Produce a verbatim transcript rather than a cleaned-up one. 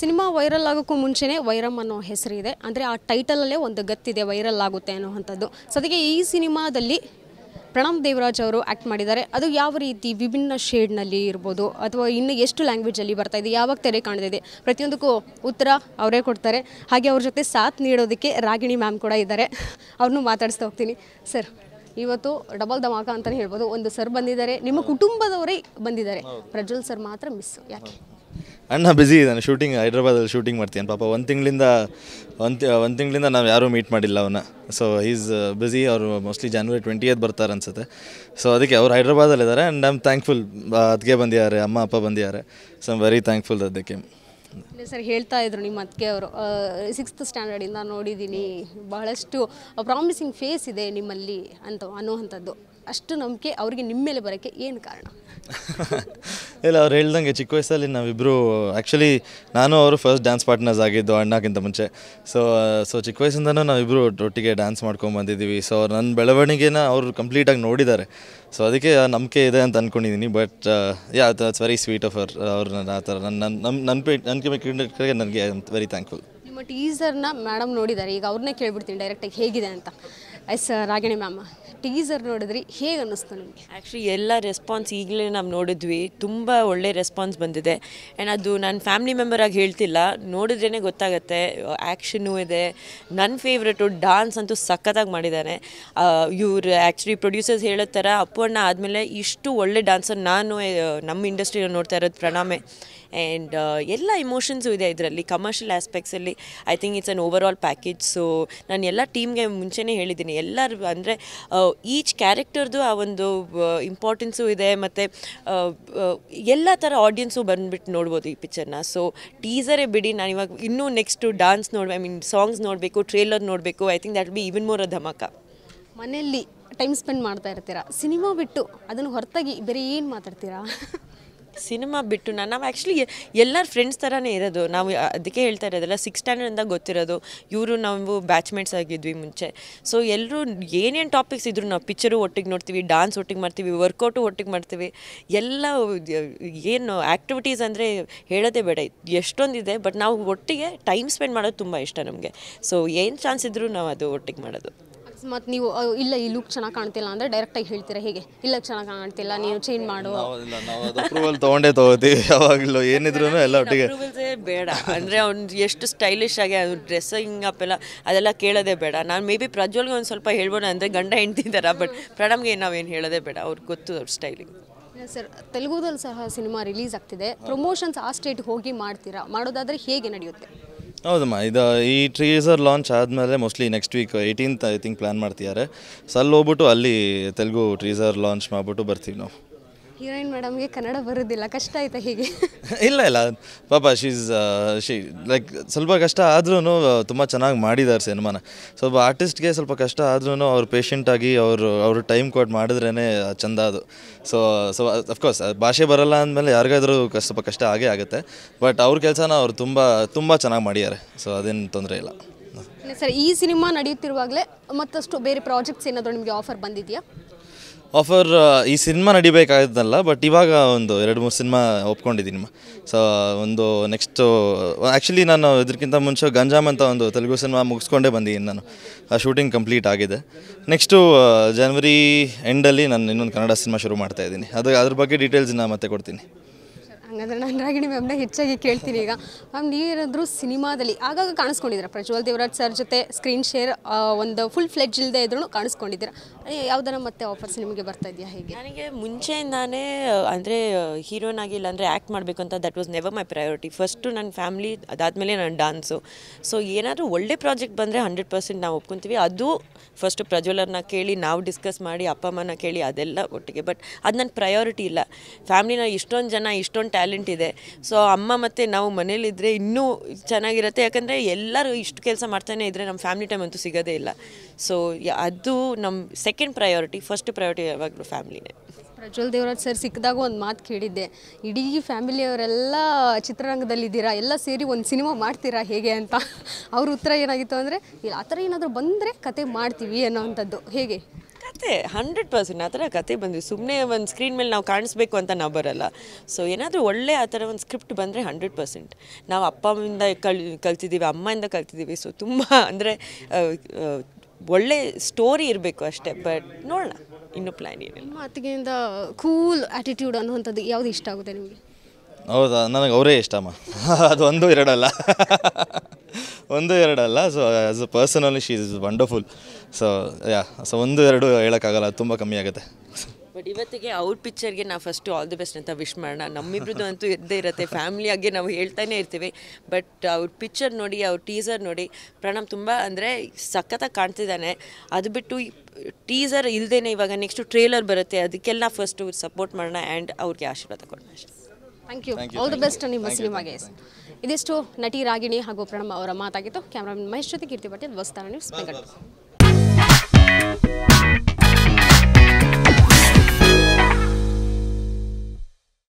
Cinema viral ಆಗೋಕ್ಕೂ ಮುಂಚೆನೇ ವೈರಮ್ ಅನ್ನೋ ಹೆಸರಿದೆ. ಅಂದರೆ ಆ ಟೈಟಲಲ್ಲೇ ಒಂದು ಗತ್ತಿದೆ ವೈರಲ್ ಆಗುತ್ತೆ ಅನ್ನೋವಂಥದ್ದು. ಸೊ ಅದಕ್ಕೆ ಈ ಸಿನಿಮಾದಲ್ಲಿ ಪ್ರಣಮ್ ದೇವರಾಜ್ ಅವರು ಆ್ಯಕ್ಟ್ ಮಾಡಿದ್ದಾರೆ. ಅದು ಯಾವ ರೀತಿ ವಿಭಿನ್ನ ಶೇಡ್ನಲ್ಲಿ ಇರ್ಬೋದು ಅಥವಾ ಇನ್ನು ಎಷ್ಟು ಲ್ಯಾಂಗ್ವೇಜಲ್ಲಿ ಬರ್ತಾ ಇದೆ, ಯಾವಾಗ ತೆರೆ ಕಾಣ್ತಿದೆ, ಪ್ರತಿಯೊಂದಕ್ಕೂ ಉತ್ತರ ಅವರೇ ಕೊಡ್ತಾರೆ. ಹಾಗೆ ಅವ್ರ ಜೊತೆ ಸಾಥ್ ನೀಡೋದಕ್ಕೆ ರಾಗಿಣಿ ಮ್ಯಾಮ್ ಕೂಡ ಇದ್ದಾರೆ, ಅವ್ರನ್ನೂ ಮಾತಾಡಿಸ್ತಾ ಹೋಗ್ತೀನಿ. ಸರ್, ಇವತ್ತು ಡಬಲ್ ಧಮಾಕ ಅಂತಲೇ ಹೇಳ್ಬೋದು. ಒಂದು ಸರ್ ಬಂದಿದ್ದಾರೆ, ನಿಮ್ಮ ಕುಟುಂಬದವರೇ ಬಂದಿದ್ದಾರೆ, ಪ್ರಜ್ವಲ್ ಸರ್ ಮಾತ್ರ ಮಿಸ್. ಯಾಕೆ? ಅಣ್ಣ ಬ್ಯುಸಿ ಇದ್ದಾನೆ, ಶೂಟಿಂಗ್ ಹೈದ್ರಾಬಾದಲ್ಲಿ ಶೂಟಿಂಗ್ ಮಾಡ್ತೀನಿ. ಪಾಪ ಒಂದು ತಿಂಗಳಿಂದ ಒಂದು ಒಂದು ತಿಂಗಳಿಂದ ನಾವು ಯಾರೂ ಮೀಟ್ ಮಾಡಿಲ್ಲ ಅವನ್ನ. So is busy. ಅವರು ಮೋಸ್ಟ್ಲಿ ಜನವರಿ ಟ್ವೆಂಟಿಯತ್ ಬರ್ತಾರೆ ಅನಿಸುತ್ತೆ. ಸೊ ಅದಕ್ಕೆ ಅವ್ರು ಹೈದ್ರಾಬಾದಲ್ಲಿದ್ದಾರೆ. ಆ್ಯಂಡ್ ಐ ಆಮ್ ಥ್ಯಾಂಕ್ಫುಲ್, ಅದಕ್ಕೆ ಬಂದಿದ್ದಾರೆ, ಅಮ್ಮ ಅಪ್ಪ ಬಂದಿದ್ದಾರೆ. So I am very thankful ಅದಕ್ಕೆ. ಇಲ್ಲ ಸರ್, ಹೇಳ್ತಾ ಇದ್ರು ನಿಮ್ಮ ಅದಕ್ಕೆ ಅವರು ಸಿಕ್ಸ್ತ್ ಸ್ಟ್ಯಾಂಡರ್ಡಿಂದ ನೋಡಿದ್ದೀನಿ, ಬಹಳಷ್ಟು ಪ್ರಾಮಿಸಿಂಗ್ ಫೇಸ್ ಇದೆ ನಿಮ್ಮಲ್ಲಿ ಅಂತ ಅನ್ನೋವಂಥದ್ದು. ಅಷ್ಟು ನಂಬಿಕೆ ಅವ್ರಿಗೆ ನಿಮ್ಮ ಮೇಲೆ ಬರೋಕ್ಕೆ ಏನು ಕಾರಣ? ಇಲ್ಲ, ಅವ್ರು ಹೇಳ್ದಂಗೆ ಚಿಕ್ಕ ವಯಸ್ಸಲ್ಲಿ ನಾವಿಬ್ಬರು ಆ್ಯಕ್ಚುಲಿ ನಾನು ಅವರು ಫಸ್ಟ್ ಡ್ಯಾನ್ಸ್ ಪಾರ್ಟ್ನರ್ಸ್ ಆಗಿದ್ದು ಅಣ್ಣಕ್ಕಿಂತ ಮುಂಚೆ. ಸೊ ಸೊ ಚಿಕ್ಕ ವಯಸ್ಸಿಂದನೂ ನಾವಿಬ್ಬರು ಒಟ್ಟಿಗೆ ಡ್ಯಾನ್ಸ್ ಮಾಡ್ಕೊಂಡು ಬಂದಿದ್ದೀವಿ. ಸೊ ನನ್ನ ಬೆಳವಣಿಗೆನ ಅವರು ಕಂಪ್ಲೀಟಾಗಿ ನೋಡಿದ್ದಾರೆ. ಸೊ ಅದಕ್ಕೆ ನಂಬಿಕೆ ಇದೆ ಅಂತ ಅಂದ್ಕೊಂಡಿದ್ದೀನಿ. But yeah, it's very sweet of ಅವರ್. ಅವ್ರು ನನ್ನ ಆ ಥರ ನನ್ನ ನಮ್ಮ ನನ್ನ ನನ್ನ ಕ್ರಿಕೆಟ್ಗೆ ನನಗೆ ಐ ಆಮ್ ವೆರಿ ಥ್ಯಾಂಕ್ಫುಲ್. ನಿಮ್ಮ ಟೀಸರ್ನ ಮೇಡಮ್ ನೋಡಿದ್ದಾರೆ, ಈಗ ಅವ್ರನ್ನೇ ಕೇಳ್ಬಿಡ್ತೀನಿ ಡೈರೆಕ್ಟಾಗಿ ಹೇಗಿದೆ ಅಂತ. ಎಸ್ ರಾಗಿಣಿ ಮ್ಯಾಮ್, ಟೀಸರ್ ನೋಡಿದ್ರಿ, ಹೇಗೆ ಅನ್ನಿಸ್ತು ನಿಮಗೆ? ಆ್ಯಕ್ಚುಲಿ ಎಲ್ಲ ರೆಸ್ಪಾನ್ಸ್ ಈಗಲೇ ನಾವು ನೋಡಿದ್ವಿ, ತುಂಬ ಒಳ್ಳೆ ರೆಸ್ಪಾನ್ಸ್ ಬಂದಿದೆ. ಆ್ಯಂಡ್ ಅದು ನಾನು ಫ್ಯಾಮಿಲಿ ಮೆಂಬರಾಗಿ ಹೇಳ್ತಿಲ್ಲ, ನೋಡಿದ್ರೇ ಗೊತ್ತಾಗುತ್ತೆ. ಆ್ಯಕ್ಷನು ಇದೆ, ನನ್ನ ಫೇವ್ರೇಟು. ಡ್ಯಾನ್ಸ್ ಅಂತೂ ಸಖತ್ತಾಗಿ ಮಾಡಿದ್ದಾನೆ ಇವರು. ಆ್ಯಕ್ಚುಲಿ ಪ್ರೊಡ್ಯೂಸರ್ಸ್ ಹೇಳೋ ಥರ ಅಪ್ಪು ಅಣ್ಣ ಆದಮೇಲೆ ಇಷ್ಟು ಒಳ್ಳೆ ಡ್ಯಾನ್ಸರ್ ನಾನು ನಮ್ಮ ಇಂಡಸ್ಟ್ರಿಯಲ್ಲಿ ನೋಡ್ತಾ ಇರೋದು ಪ್ರಣಾಮೆ. ಆ್ಯಂಡ್ ಎಲ್ಲ ಇಮೋಷನ್ಸು ಇದೆ ಇದರಲ್ಲಿ, ಕಮರ್ಷಿಯಲ್ ಆಸ್ಪೆಕ್ಟ್ಸಲ್ಲಿ. I think it's an overall package. So ನಾನು ಎಲ್ಲ ಟೀಮ್ಗೆ ಮುಂಚೆನೇ ಹೇಳಿದ್ದೀನಿ, ಎಲ್ಲರೂ ಅಂದರೆ ಈಚ್ ಕ್ಯಾರೆಕ್ಟರ್ದು ಆ ಒಂದು ಇಂಪಾರ್ಟೆನ್ಸು ಇದೆ. ಮತ್ತು ಎಲ್ಲ ಥರ ಆಡಿಯನ್ಸು ಬಂದುಬಿಟ್ಟು ನೋಡ್ಬೋದು ಈ ಪಿಕ್ಚರ್ನ. ಸೊ ಟೀಸರೇ ಬಿಡಿ, ನಾನು ಇವಾಗ ಇನ್ನೂ ನೆಕ್ಸ್ಟು ಡ್ಯಾನ್ಸ್ ನೋಡ್ಬೇಕು, ಐ ಮೀನ್ ಸಾಂಗ್ಸ್ ನೋಡಬೇಕು, ಟ್ರೇಲರ್ ನೋಡಬೇಕು. I think that will be even more a ಧಮಾಕ. ಮನೆಯಲ್ಲಿ ಟೈಮ್ ಸ್ಪೆಂಡ್ ಮಾಡ್ತಾ ಇರ್ತೀರಾ ಸಿನಿಮಾ ಬಿಟ್ಟು, ಅದನ್ನು ಹೊರತಾಗಿ ಬೇರೆ ಏನು ಮಾತಾಡ್ತೀರಾ ಸಿನಿಮಾ ಬಿಟ್ಟು? ನಾನು ನಾವು ಆ್ಯಕ್ಚುಲಿ ಎಲ್ಲರ ಫ್ರೆಂಡ್ಸ್ ಥರನೇ ಇರೋದು. ನಾವು ಅದಕ್ಕೆ ಹೇಳ್ತಾ ಇರೋದಲ್ಲ, ಸಿಕ್ಸ್ ಸ್ಟ್ಯಾಂಡರ್ಡಿಂದ ಗೊತ್ತಿರೋದು. ಇವರು ನಾವು ಬ್ಯಾಚ್ಮೇಟ್ಸ್ ಆಗಿದ್ವಿ ಮುಂಚೆ. ಸೊ ಎಲ್ಲರೂ ಏನೇನು ಟಾಪಿಕ್ಸ್ ಇದ್ರು ನಾವು ಪಿಕ್ಚರು ಒಟ್ಟಿಗೆ ನೋಡ್ತೀವಿ, ಡ್ಯಾನ್ಸ್ ಒಟ್ಟಿಗೆ ಮಾಡ್ತೀವಿ, ವರ್ಕೌಟು ಒಟ್ಟಿಗೆ ಮಾಡ್ತೀವಿ. ಎಲ್ಲ ಏನು ಆ್ಯಕ್ಟಿವಿಟೀಸ್ ಅಂದರೆ ಹೇಳೋದೇ ಬೇಡ, ಎಷ್ಟೊಂದಿದೆ. ಬಟ್ ನಾವು ಒಟ್ಟಿಗೆ ಟೈಮ್ ಸ್ಪೆಂಡ್ ಮಾಡೋದು ತುಂಬ ಇಷ್ಟ ನಮಗೆ. ಸೊ ಏನು ಚಾನ್ಸ್ ಇದ್ದರೂ ನಾವು ಅದು ಒಟ್ಟಿಗೆ ಮಾಡೋದು. ಮತ್ತು ನೀವು ಇಲ್ಲ ಈ ಲುಕ್ ಚೆನ್ನಾಗಿ ಕಾಣ್ತಿಲ್ಲ ಅಂದರೆ ಡೈರೆಕ್ಟಾಗಿ ಹೇಳ್ತೀರಾ ಹೇಗೆ? ಇಲ್ಲ ಚೆನ್ನಾಗಿ ಕಾಣ್ತಿಲ್ಲ, ನೀವು ಚೇಂಜ್ ಮಾಡೋ. ಅಪ್ರೂವಲ್ ತೊಗೊಂಡೇ ತೊಗೋತೀವಿ ಯಾವಾಗಲೂ, ಏನಿದ್ರು ಎಲ್ಲ ಒಟ್ಟಿಗೆ. ಅಪ್ರೂವಲ್ಸೇ ಬೇಡ ಅಂದರೆ ಅವ್ನು ಎಷ್ಟು ಸ್ಟೈಲಿಶ್ ಆಗಿ ಅವ್ನು ಡ್ರೆಸ್ಸಿಂಗ್ ಅಪ್ ಎಲ್ಲ ಅದೆಲ್ಲ ಕೇಳೋದೇ ಬೇಡ. ನಾನು ಮೇ ಬಿ ಪ್ರಜ್ವಲ್ಗೆ ಒಂದು ಸ್ವಲ್ಪ ಹೇಳ್ಬೋದು ಅಂದರೆ ಗಂಡ ಹೆಣ್ತಿದ್ದಾರ, ಬಟ್ ಪ್ರಣಮ್ಗೆ ನಾವೇನು ಹೇಳೋದೇ ಬೇಡ, ಅವ್ರಿಗೆ ಗೊತ್ತು ಅವ್ರ ಸ್ಟೈಲಿಂಗ್. ಸರ್, ತೆಲುಗುದಲ್ಲಿ ಸಹ ಸಿನಿಮಾ ರಿಲೀಸ್ ಆಗ್ತಿದೆ, ಪ್ರಮೋಷನ್ಸ್ ಆ ಸ್ಟೇಟ್ ಹೋಗಿ ಮಾಡ್ತೀರಾ? ಮಾಡೋದಾದರೆ ಹೇಗೆ ನಡೆಯುತ್ತೆ? ಹೌದಮ್ಮ, ಇದು ಈ ಟ್ರೀಸರ್ ಲಾಂಚ್ ಆದಮೇಲೆ mostly next week eighteenth I think plan ಮಾಡ್ತಿದ್ದಾರೆ. ಸೊ ಅಲ್ಲಿ ಹೋಗ್ಬಿಟ್ಟು ಅಲ್ಲಿ ತೆಲುಗು ಟ್ರೀಸರ್ ಲಾಂಚ್ ಮಾಡಿಬಿಟ್ಟು ಬರ್ತೀವಿ ನಾವು. ಹೀರೋಯಿನ್ ಮೇಡಮ್ಗೆ ಕನ್ನಡ ಬರೋದಿಲ್ಲ, ಕಷ್ಟ ಆಯಿತಾ ಹೀಗೆ? ಇಲ್ಲ ಇಲ್ಲ ಪಾಪ, ಶೀಸ್ ಶಿ ಲೈಕ್ ಸ್ವಲ್ಪ ಕಷ್ಟ ಆದ್ರೂ ತುಂಬ ಚೆನ್ನಾಗಿ ಮಾಡಿದ್ದಾರೆ ಸಿನಿಮಾನ. ಸ್ವಲ್ಪ ಆರ್ಟಿಸ್ಟ್ಗೆ ಸ್ವಲ್ಪ ಕಷ್ಟ ಆದ್ರೂ ಅವ್ರು ಪೇಷೆಂಟಾಗಿ ಅವರು ಅವರು ಟೈಮ್ ಕೊಟ್ಟು ಮಾಡಿದ್ರೇ ಚೆಂದ ಅದು. ಸೊ ಸೊ ಅಫ್ಕೋರ್ಸ್ ಭಾಷೆ ಬರೋಲ್ಲ ಅಂದಮೇಲೆ ಯಾರಿಗಾದರೂ ಸ್ವಲ್ಪ ಕಷ್ಟ ಆಗೇ ಆಗುತ್ತೆ. ಬಟ್ ಅವ್ರ ಕೆಲಸನ ಅವ್ರು ತುಂಬ ತುಂಬ ಚೆನ್ನಾಗಿ ಮಾಡಿದ್ದಾರೆ. ಸೊ ಅದೇನು ತೊಂದರೆ ಇಲ್ಲ. ಸರ್, ಈ ಸಿನಿಮಾ ನಡೆಯುತ್ತಿರುವಾಗಲೇ ಮತ್ತಷ್ಟು ಬೇರೆ ಪ್ರಾಜೆಕ್ಟ್ಸ್ ಏನಾದರೂ ನಿಮಗೆ ಆಫರ್ ಬಂದಿದೆಯಾ? ಆಫರ್ ಈ ಸಿನಿಮಾ ನಡಿಬೇಕಾಗಿದ್ದಲ್ಲ, ಬಟ್ ಇವಾಗ ಒಂದು ಎರಡು ಮೂರು ಸಿನಿಮಾ ಒಪ್ಕೊಂಡಿದ್ದೀನಿ. ಸೊ ಒಂದು ನೆಕ್ಸ್ಟು ಆ್ಯಕ್ಚುಲಿ ನಾನು ಇದಕ್ಕಿಂತ ಮುಂಚೆ ಗಂಜಾಮ್ ಅಂತ ಒಂದು ತೆಲುಗು ಸಿನಿಮಾ ಮುಗಿಸ್ಕೊಂಡೇ ಬಂದಿದ್ದೀನಿ. ನಾನು ಆ ಶೂಟಿಂಗ್ ಕಂಪ್ಲೀಟ್ ಆಗಿದೆ. ನೆಕ್ಸ್ಟು ಜನವರಿ ಎಂಡಲ್ಲಿ ನಾನು ಇನ್ನೊಂದು ಕನ್ನಡ ಸಿನಿಮಾ ಶುರು ಮಾಡ್ತಾಯಿದ್ದೀನಿ. ಅದು ಅದ್ರ ಬಗ್ಗೆ ಡೀಟೇಲ್ಸ್ ನಾನು ಮತ್ತೆ ಕೊಡ್ತೀನಿ. ಹಾಗಾದರೆ ನಾನು ರಾಗಿಣಿ ಮ್ಯಾಮ್ನ ಹೆಚ್ಚಾಗಿ ಕೇಳ್ತೀನಿ ಈಗ. ಮ್ಯಾಮ್, ನೀವೇನಾದರೂ ಸಿನಿಮಾದಲ್ಲಿ ಆಗಾಗ ಕಾಣಿಸ್ಕೊಂಡಿದ್ದೀರಾ ಪ್ರಜ್ವಲ್ ದೇವರಾಜ್ ಸರ್ ಜೊತೆ ಸ್ಕ್ರೀನ್ ಶೇರ್ ಒಂದು ಫುಲ್ ಫ್ಲೆಡ್ಜ್ ಇಲ್ಲದೆ ಇದ್ರೂ ಕಾಣಿಸ್ಕೊಂಡಿದ್ದೀರಾ. ಯಾವುದನ್ನ ಮತ್ತೆ ಆಫರ್ಸ್ ನಿಮಗೆ ಬರ್ತಾ ಇದೆಯಾ ಹೇಗೆ? ನನಗೆ ಮುಂಚೆಯಿಂದಾನೇ ಅಂದರೆ ಹೀರೋನ್ ಆಗಿ ಇಲ್ಲಾಂದರೆ ಆ್ಯಕ್ಟ್ ಮಾಡಬೇಕು ಅಂತ that was never my priority. First ನನ್ನ ಫ್ಯಾಮಿಲಿ, ಅದಾದಮೇಲೆ ನಾನು ಡ್ಯಾನ್ಸು. ಸೊ ಏನಾದರೂ ಒಳ್ಳೆ ಪ್ರಾಜೆಕ್ಟ್ ಬಂದರೆ ಹಂಡ್ರೆಡ್ ಪರ್ಸೆಂಟ್ ನಾವು ಒಪ್ಕೊತೀವಿ. ಅದು ಫಸ್ಟು ಪ್ರಜ್ವಲರ್ನ ಕೇಳಿ, ನಾವು ಡಿಸ್ಕಸ್ ಮಾಡಿ, ಅಪ್ಪ ಅಮ್ಮನ ಕೇಳಿ, ಅದೆಲ್ಲ ಒಟ್ಟಿಗೆ. ಬಟ್ ಅದು ನನ್ನ ಪ್ರಯಾರಿಟಿ ಇಲ್ಲ. ಫ್ಯಾಮಿಲಿನ ಇಷ್ಟೊಂದು ಜನ, ಇಷ್ಟೊಂದು ಟ್ಯಾಲೆಂಟ್ ಇದೆ. ಸೊ ಅಮ್ಮ ಮತ್ತು ನಾವು ಮನೇಲಿದ್ದರೆ ಇನ್ನೂ ಚೆನ್ನಾಗಿರುತ್ತೆ. ಯಾಕಂದರೆ ಎಲ್ಲರೂ ಇಷ್ಟು ಕೆಲಸ ಮಾಡ್ತಾನೆ ಇದ್ದರೆ ನಮ್ಮ ಫ್ಯಾಮಿಲಿ ಟೈಮ್ ಅಂತೂ ಸಿಗೋದೇ ಇಲ್ಲ. ಸೊ ಅದು ನಮ್ಮ ಸೆಕೆಂಡ್ ಪ್ರಯಾರಿಟಿ. ಫಸ್ಟ್ ಪ್ರಯಾರಿಟಿ ಯಾವಾಗಲೂ ಫ್ಯಾಮಿಲಿನೇ. ಪ್ರಜ್ವಲ್ ದೇವರಾಜ್ ಸರ್ ಸಿಕ್ಕಿದಾಗ ಒಂದು ಮಾತು ಕೇಳಿದ್ದೆ, ಇಡೀ ಫ್ಯಾಮಿಲಿಯವರೆಲ್ಲ ಚಿತ್ರರಂಗದಲ್ಲಿದ್ದೀರಾ, ಎಲ್ಲ ಸೇರಿ ಒಂದು ಸಿನಿಮಾ ಮಾಡ್ತೀರಾ ಹೇಗೆ ಅಂತ. ಅವ್ರ ಉತ್ತರ ಏನಾಗಿತ್ತು ಅಂದರೆ, ಆ ಥರ ಏನಾದರೂ ಬಂದರೆ ಕತೆ ಮಾಡ್ತೀವಿ ಅನ್ನೋವಂಥದ್ದು. ಹೇಗೆ hundred percent. Atara kathe bandre sumne one screen mele now can't speak anta na barala. So yenadru olle atara one script bandre hundred percent. Now appa minda kaltidive, amma inda kaltidive. So tumba andre olle story irbeko ashte, but no la inno plan idilla. Matige inda cool attitude anno antadu yavdu ishta agute nimge? ಹೌದಾ ನನಗೆ ಅವರೇ ಇಷ್ಟಮ್ಮ ಅದು ಒಂದು ಎರಡಲ್ಲ ಒಂದು ಎರಡಲ್ಲ so as a personally she is wonderful so yeah so ಒಂದು ಎರಡು ಹೇಳಕಾಗಲ್ಲ ತುಂಬಾ ಕಮ್ಮಿ ಆಗುತ್ತೆ ಬಟ್ ಇವತ್ತಿಗೆ ಔಟ್ ಪಿಕ್ಚರ್ ಗೆ ನಾವು ಫಸ್ಟ್ ಆಲ್ ದಿ ಬೆಸ್ಟ್ ಅಂತ ವಿಶ್ ಮಾಡೋಣ ನಮ್ಮಿಬ್ರದ್ದು ಅಂತೂ ಇದ್ದೇ ಇರುತ್ತೆ ಫ್ಯಾಮಿಲಿ ಆಗಿ ನಾವು ಹೇಳ್ತಾನೆ ಇರ್ತೀವಿ ಬಟ್ ಔಟ್ ಪಿಕ್ಚರ್ ನೋಡಿ ಔಟ್ ಟೀಸರ್ ನೋಡಿ ಪ್ರಣಮ್ ತುಂಬಾ ಅಂದ್ರೆ ಸಖತ್ತಾಗಿ ಕಾಣ್ತಿದ್ದಾನೆ ಅದು ಬಿಟ್ಟು ಟೀಸರ್ ಇಲ್ದೇನೆ ಇವಾಗ ನೆಕ್ಸ್ಟ್ ಟ್ರೇಲರ್ ಬರುತ್ತೆ ಅದಕ್ಕೆಲ್ಲ ಫಸ್ಟ್ ಸಪೋರ್ಟ್ ಮಾಡೋಣ ಅಂಡ್ ಅವರಿಗೆ ಆಶೀರ್ವಾದ ಕೊಡೋಣ Thank you. Thank you. All Thank the best on Muslim Magas. This to Nati Ragini Hago Pranam Aura Matagito, cameraman Maestro Kirti Patel, Vastana News.